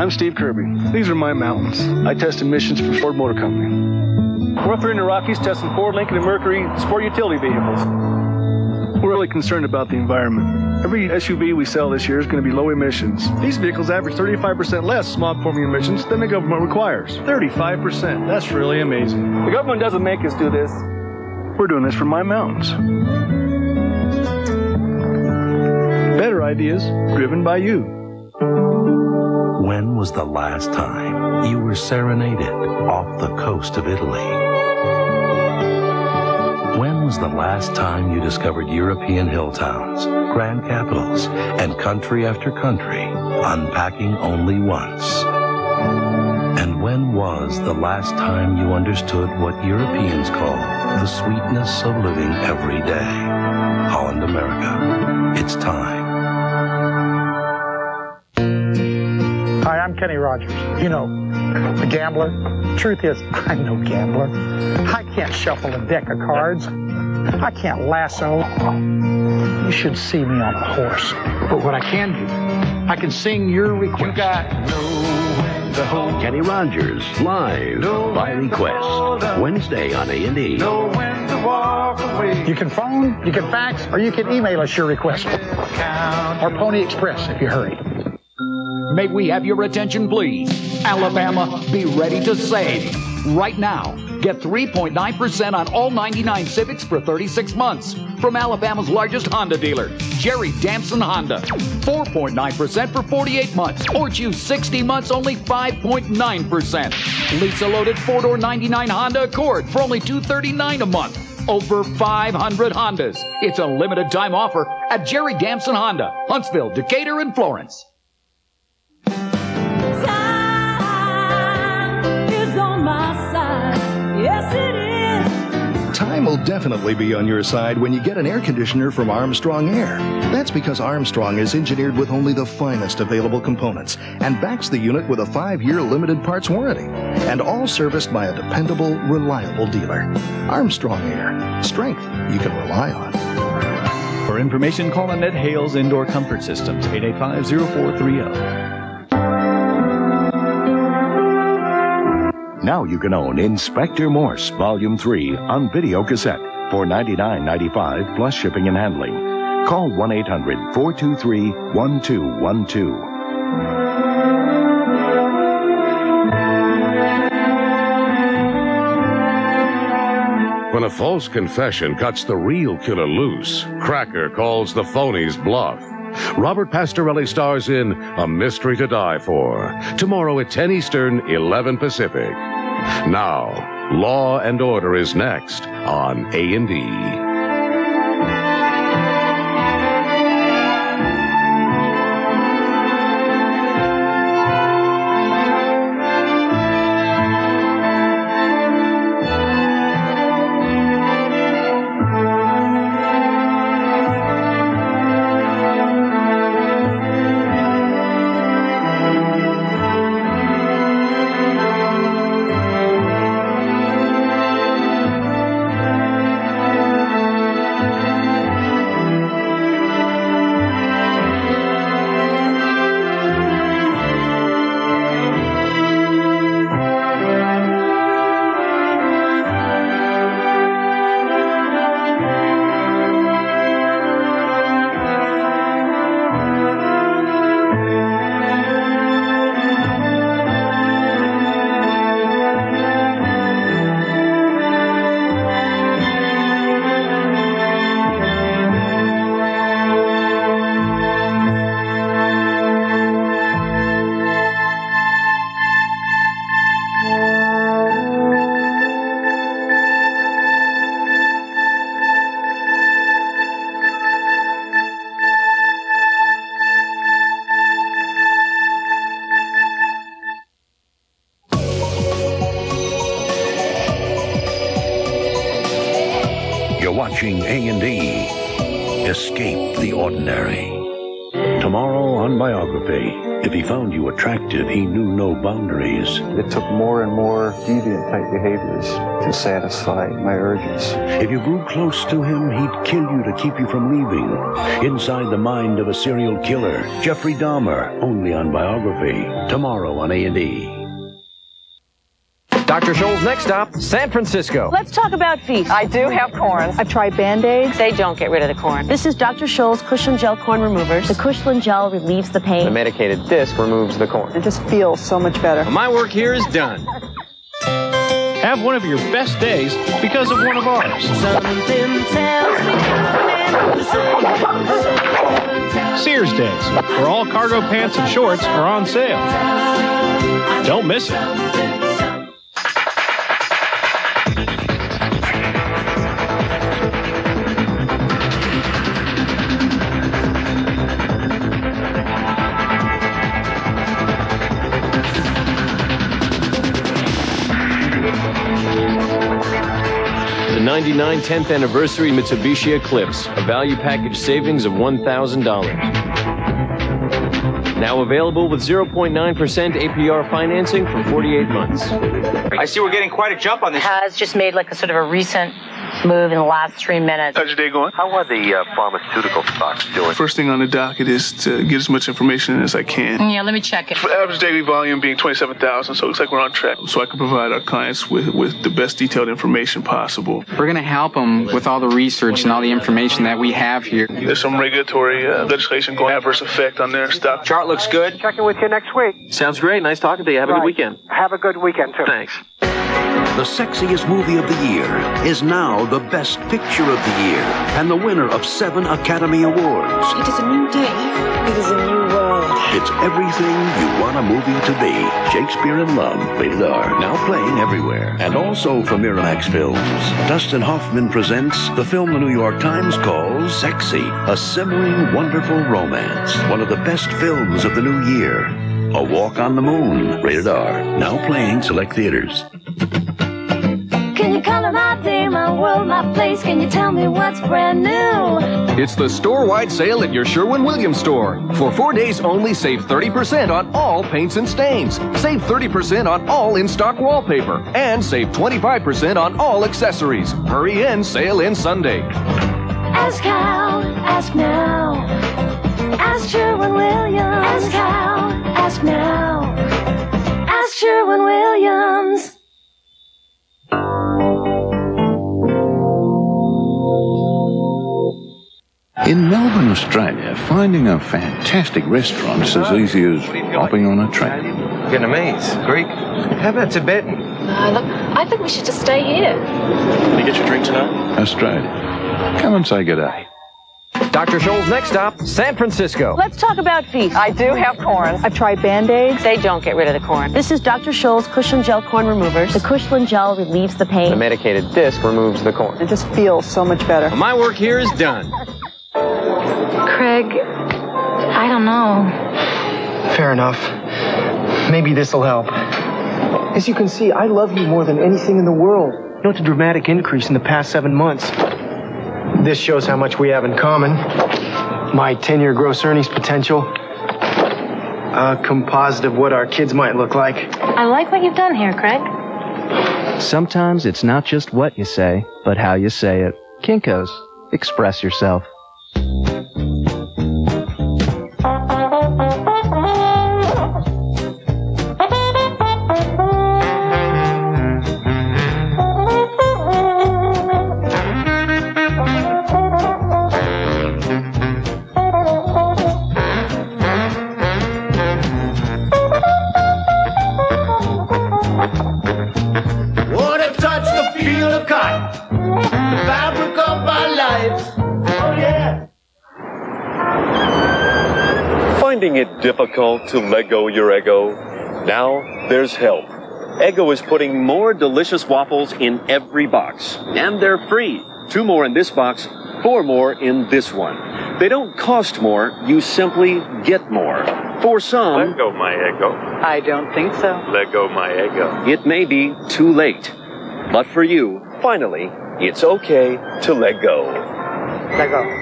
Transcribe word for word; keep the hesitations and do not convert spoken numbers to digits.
I'm Steve Kirby. These are my mountains. I test emissions for Ford Motor Company. We're up here in the Rockies testing Ford, Lincoln, and Mercury sport utility vehicles. We're really concerned about the environment. Every S U V we sell this year is going to be low emissions. These vehicles average thirty-five percent less smog-forming emissions than the government requires. thirty-five percent. That's really amazing. The government doesn't make us do this. We're doing this for my mountains. Better ideas driven by you. When was the last time you were serenaded off the coast of Italy? When was the last time you discovered European hill towns, grand capitals, and country after country, unpacking only once? And when was the last time you understood what Europeans call the sweetness of living every day? Holland America. It's time. Hi, I'm Kenny Rogers. You know, a gambler. Truth is, I'm no gambler. I can't shuffle a deck of cards. I can't lasso. You should see me on a horse. But what I can do, I can sing your request. You got no the whole Kenny Rogers, live no by request. Wednesday on A and E. No when to walk away. You can phone, you can fax, or you can email us your request. Or Pony Express if you hurry. May we have your attention, please? Alabama, be ready to save. Right now, get three point nine percent on all ninety-nine Civics for thirty-six months from Alabama's largest Honda dealer, Jerry Damson Honda. four point nine percent for forty-eight months, or choose sixty months, only five point nine percent. Lease a loaded four-door ninety-nine Honda Accord for only two hundred thirty-nine dollars a month. Over five hundred Hondas. It's a limited time offer at Jerry Damson Honda, Huntsville, Decatur, and Florence. Time will definitely be on your side when you get an air conditioner from Armstrong Air. That's because Armstrong is engineered with only the finest available components and backs the unit with a five-year limited parts warranty. And all serviced by a dependable, reliable dealer. Armstrong Air. Strength you can rely on. For information, call on Ned Hale's Indoor Comfort Systems, eight eight five, zero four three zero. Now you can own Inspector Morse Volume three on video cassette for ninety-nine ninety-five plus shipping and handling. Call one eight hundred, four two three, one two one two. When a false confession cuts the real killer loose, Cracker calls the phony's bluff. Robert Pastorelli stars in A Mystery to Die For, tomorrow at ten Eastern, eleven Pacific. Now, Law and Order is next on A and E. A and E. Escape the ordinary. To Tomorrow on Biography. If he found you attractive, he knew no boundaries. It took more and more deviant-type behaviors to satisfy my urges. If you grew close to him, he'd kill you to keep you from leaving. Inside the mind of a serial killer, Jeffrey Dahmer, only on Biography. Tomorrow on A and E. Doctor Scholl's next stop, San Francisco. Let's talk about feet. I do have corns. I've tried Band-Aids. They don't get rid of the corn. This is Doctor Scholl's Cushlin Gel Corn Removers. The Cushlin Gel relieves the pain. The medicated disc removes the corn. It just feels so much better. Well, my work here is done. Have one of your best days because of one of ours. Something tells me Sears Days, where all cargo pants and shorts are on sale. Don't miss it. ninety-nine tenth Anniversary Mitsubishi Eclipse, a value package savings of one thousand dollars. Now available with zero point nine percent A P R financing for forty-eight months. I see we're getting quite a jump on this. Has just made like a sort of a recent move in the last three minutes. How's your day going? How are the uh, pharmaceutical stocks doing? First thing on the docket is to get as much information as I can. Yeah, let me check it. For average daily volume being twenty-seven thousand, so it looks like we're on track. So I can provide our clients with, with the best detailed information possible. We're going to help them with all the research and all the information that we have here. There's some regulatory uh, legislation going adverse effect on their stock. Chart looks good. Check in with you next week. Sounds great. Nice talking to you. Have right. a good weekend. Have a good weekend, too. Thanks. The sexiest movie of the year is now the Best Picture of the Year and the winner of seven Academy Awards. It is a new day. It is a new world. It's everything you want a movie to be. Shakespeare in Love, rated R, now playing everywhere. And also from Miramax Films, Dustin Hoffman presents the film The New York Times calls Sexy, a simmering, wonderful romance. One of the best films of the new year. A Walk on the Moon, rated R, now playing select theaters. Can you color my day, my world, my place? Can you tell me what's brand new? It's the store-wide sale at your Sherwin-Williams store. For four days only, save thirty percent on all paints and stains. Save thirty percent on all in-stock wallpaper. And save twenty-five percent on all accessories. Hurry in, sale ends Sunday. Ask how, ask now. Ask Sherwin-Williams. Ask how, ask now. Ask Sherwin-Williams. In Melbourne, Australia, finding a fantastic restaurant is as easy as hopping on a train. Vietnamese, Greek, how about Tibetan? No, look, I think we should just stay here. Can you get your drink tonight? Australia, come and say good day. Doctor Scholl's next stop, San Francisco. Let's talk about feet. I do have corns. I've tried Band-Aids. They don't get rid of the corn. This is Doctor Scholl's Cushlin Gel Corn Removers. The Cushlin Gel relieves the pain. The medicated disc removes the corn. It just feels so much better. Well, my work here is done. Craig, I don't know. Fair enough. Maybe this'll help. As you can see, I love you more than anything in the world. Note the dramatic increase in the past seven months. This shows how much we have in common. My ten-year gross earnings potential. A composite of what our kids might look like. I like what you've done here, Craig. Sometimes it's not just what you say, but how you say it. Kinko's. Express yourself. Difficult to let go your Eggo? Now there's help. Eggo is putting more delicious waffles in every box, and they're free. Two more in this box, four more in this one. They don't cost more, you simply get more. For some... Let go my Eggo. I don't think so. Let go my Eggo. It may be too late. But for you, finally, it's okay to let go. Let go.